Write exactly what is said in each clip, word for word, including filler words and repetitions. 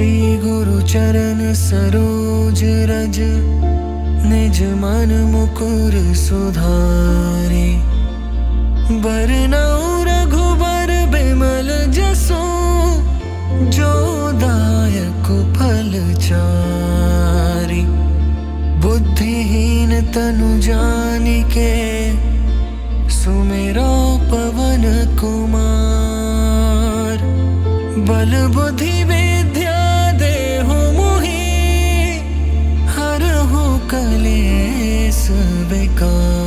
श्री गुरु चरण सरोज रज, निज मन मुकुर सुधारे। बरनाउ रघुबर बिमल जसो, जो दायक फल चारि। बुद्धिहीन तनु जानिके, सुमिरो पवन कुमार। बल बुद्धि विद्या देहु मोहि, हरहु कलेस विकार।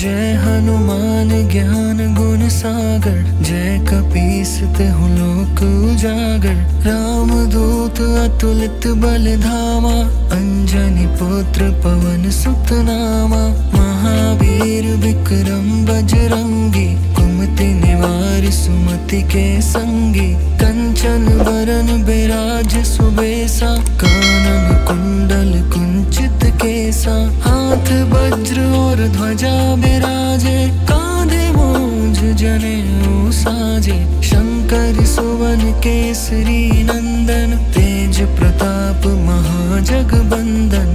जय हनुमान ज्ञान गुण सागर, जय कपीस तेहुं लोक उजागर। राम दूत अतुलित बल धामा, अंजनी पुत्र पवन सुत नामा। महावीर विक्रम बजरंगी, कुमति निवार सुमति के संगी। कंचन बरन बिराज सुबेसा, कानन कुंडल कुंचित केसा। हाथ वज्र और ध्वजा बिराजे, कांधे मूंज जनेऊ साजे। शंकर सुवन केसरी नंदन, तेज प्रताप महाजगबंदन।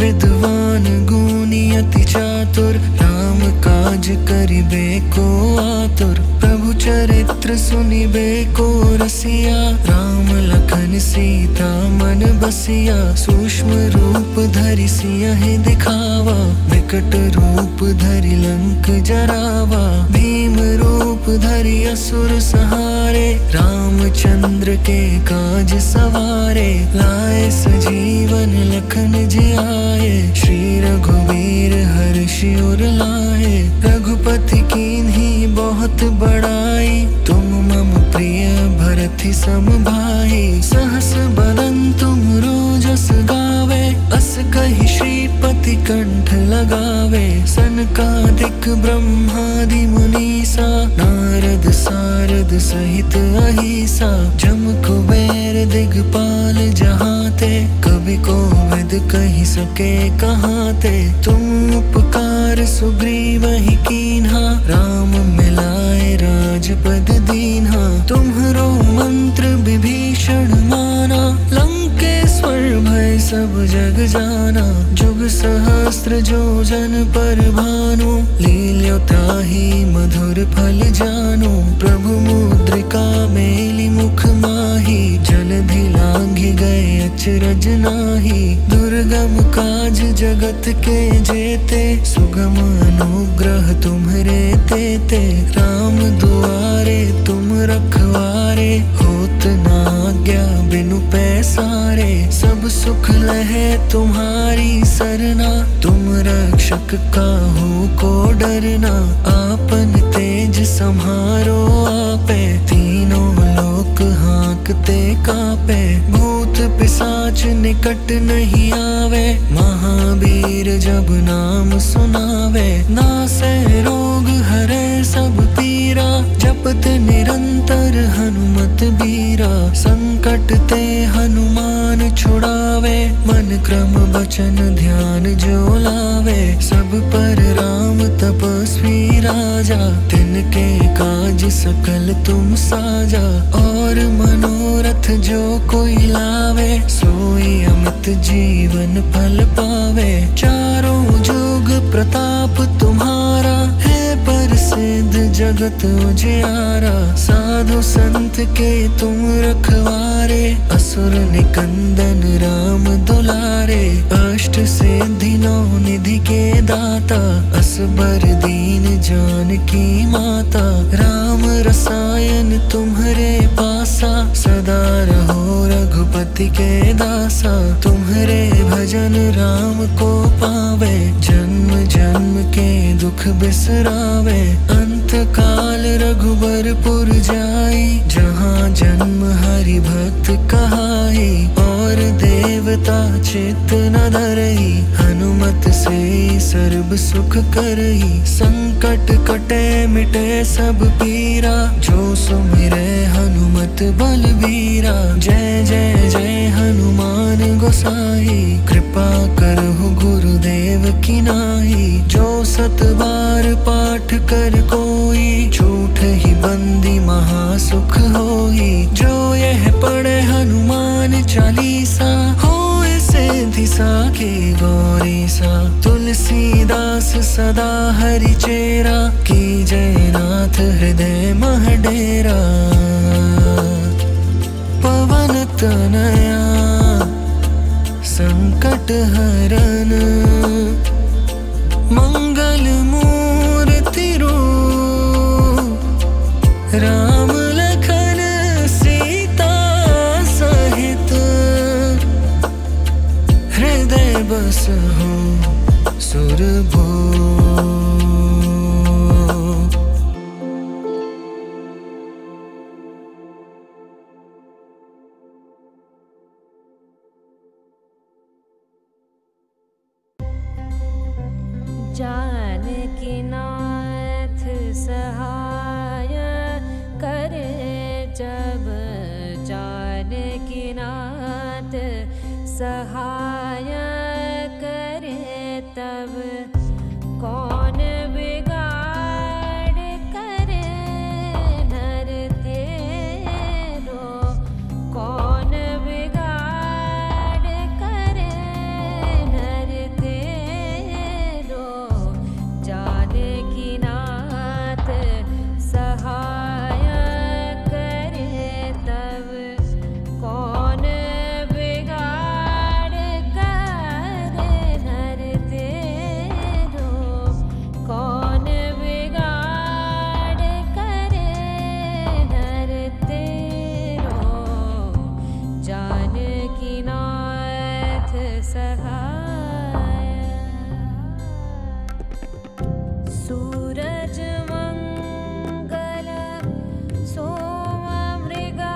विद्वान गुणी अति चातुर, राम काज करिबे को आतुर। प्रभु चरित्र सुनिबे को रसिया, राम लखन सीता मन बसिया। सूक्ष्म रूप धरि सियहि दिखावा, विकट रूप धरि लंक जरावा। भीम रूप धरि असुर सहारे, रामचंद्र के काज सवारे। लाए सजीवन लखन जियाए, श्री रघुवीर हर्षि उर लाए। रघुपति कीन्ही बहुत बड़ाई, तुम मम प्रिय भरति सम भाई। सहस बदन तुम रोजस गावे, अस कहि श्रीपति कंठ लगावे। सनकादिक ब्रह्मादि मुनीसा, नारद सारद सहित अहिसा। जम कुबेर दिगपाल जहाते, कवि कोविद कहि सके कहाते। तुम उपकार सुग्रीवहि कीन्हा, राम मिलाए राजपद दीन्हा। तुम्हरो मंत्र विभीषण माना, लंकेश्वर भय सब जग जाना। जुग सहस्त्र जो जन पर भानु, लील्यो ताहि मधुर फल जानु। प्रभु मुद्रिका मेलि मुख माहि, जलधि लांघि गए अचरज नाही। दुर्गम काज जगत के जेते, सुगम अनुग्रह तुम्हरे तेते। राम दुआरे तुम रखवारे, होत ना आज्ञा बिनु पैसारे। सब सुख लहे तुम्हारी सरना, तुम रक्षक काहू को डरना। आपन तेज सम्हारो आपे, तीनों लोक हांकते कापे। भूत पिशाच निकट नहीं आवे, महावीर जब नाम सुनावे। नासे रोग हरे सब पीरा, जपत निरंतर हनुमत बीरा। संकट ते हनुमान छुड़ावे, मन क्रम वचन ध्यान जो लावे। सब पर राम तपस्वी राजा, तिनके काज सकल तुम साजा। और मनोरथ जो कोई लावे, सोई अमित जीवन फल पावे। चारों जुग प्रताप तुम्हारा, सिद्ध जगत उजियारा। साधु संत के तुम रखवारे, असुर निकंदन राम दुलारे। अष्ट सिद्धि नौ निधि के दाता, असबर दीन जानकी माता। राम रसायन तुम्हारे पासा, सदा रहो रघुपति के दासा। तुम्हारे भजन राम को पावे, जन्म जन्म के दुख बिसरावे। अंत काल रघुबरपुर जाई, जहाँ जन्म हरि भक्त कहाई। और और देवता चित न धरई, हनुमत से सर्व सुख करई। संकट कटे मिटे सब पीरा, जो सुमिरै हनुमत बलबीरा। जय जय जय हनुमान गोसाई, कृपा करहु गुरुदेव की नाई। जो सत बार पाठ कर कोई, झूठ ही बंदी महासुख होई। जो यह पढ़े हनुमान चालीसा, होए सिद्धि साखी गौरी सा। तुलसीदास सदा हरि चेरा, कीजय नाथ हृदय मह डेरा। पवन तनया संकट हरन, मंगल मूर्ति रूप राम लखन सीता सहित। हृदय बस हो सुर भो। जानकीनाथ सहाय करे जब, जानकीनाथ सहाय करे तब। कौन बिगाड़ करे नर तेरो, कौन बिगाड़ करे नर तेरो। जानकीनाथ सहाय करे तब, कौन बिगाड़ करे नर तेरो, कौन बिगाड़ करे नर तेरो। जानकीनाथ सहाय। सूरज मंगल सोम मृगा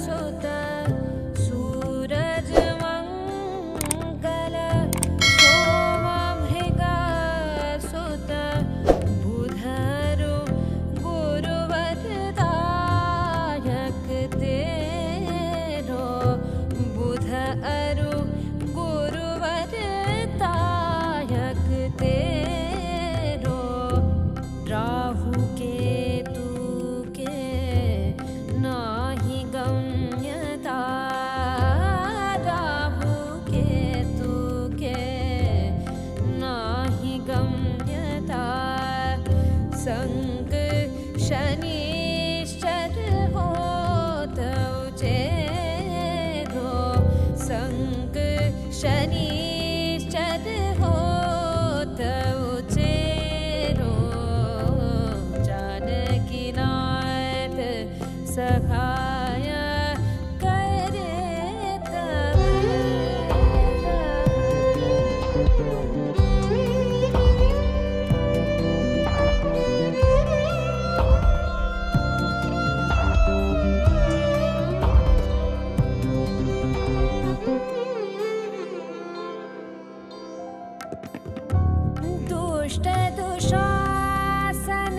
सुत, सूरज मंगल सोम मृगा सुत। बुधरु गुरुवर दायक तेरो, बुध अरु गुरुवर दायक तेरो। राहु केतु के नाही गम्यता, राहु केतु के नाही गम्यता। संग शनिश्चर होत उचेरो, संग शनिश्चर होत उचेरो। जानकीनाथ सहाय करे दुष्ट दुशासन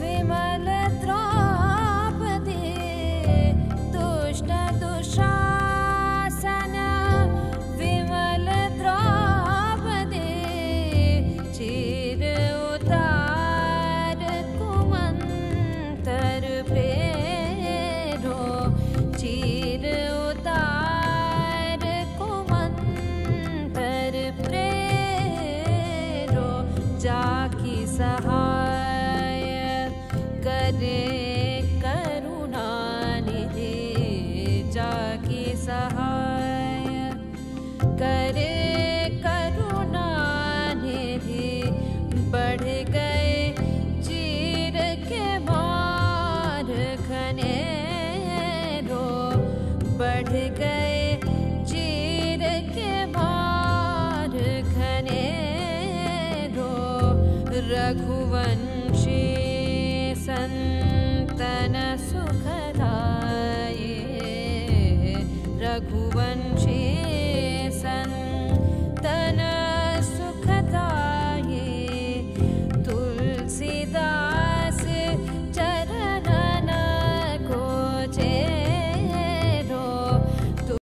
विमल द्रौपदी, दुष्ट दुशासन विमल द्रौपदी। चीर उतार कुमंतर फेरो, चीर उतार कुमंतर प्रेरो। जाकी सहाय करे करुणानिधि, जाकी सहाय करे करुणानिधि। बढ़ गए चीर के मार घनेरो, बढ़ गए चीर के मार घनेरो। रघुवंशी संतन सुखदाये, रघुवन।